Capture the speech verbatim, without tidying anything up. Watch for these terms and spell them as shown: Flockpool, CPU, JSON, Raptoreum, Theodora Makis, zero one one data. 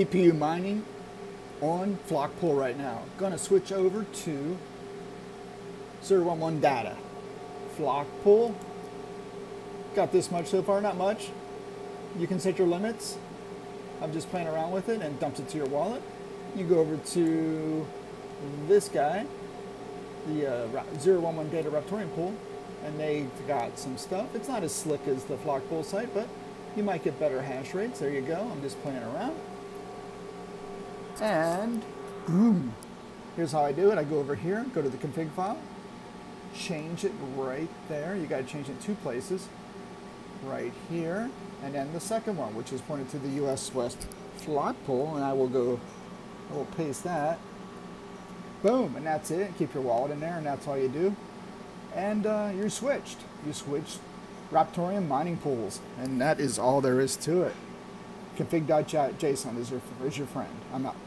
C P U mining on Flockpool right now. I'm going to switch over to zero one one data. Flockpool. Got this much so far, not much. You can set your limits. I'm just playing around with it and dumps it to your wallet. You go over to this guy, the uh, zero one one data Raptoreum pool, and they got some stuff. It's not as slick as the Flockpool site, but you might get better hash rates. There you go. I'm just playing around. And boom. Here's how I do it. I go over here, go to the config file, change it right there. You got to change it two places. Right here, and then the second one, which is pointed to the U S West Flockpool, and I will go, I will paste that. Boom, and that's it. Keep your wallet in there, and that's all you do. And uh, you're switched. You switched Raptoreum mining pools, and that is all there is to it. Config dot J S O N is your, is your friend. I'm out.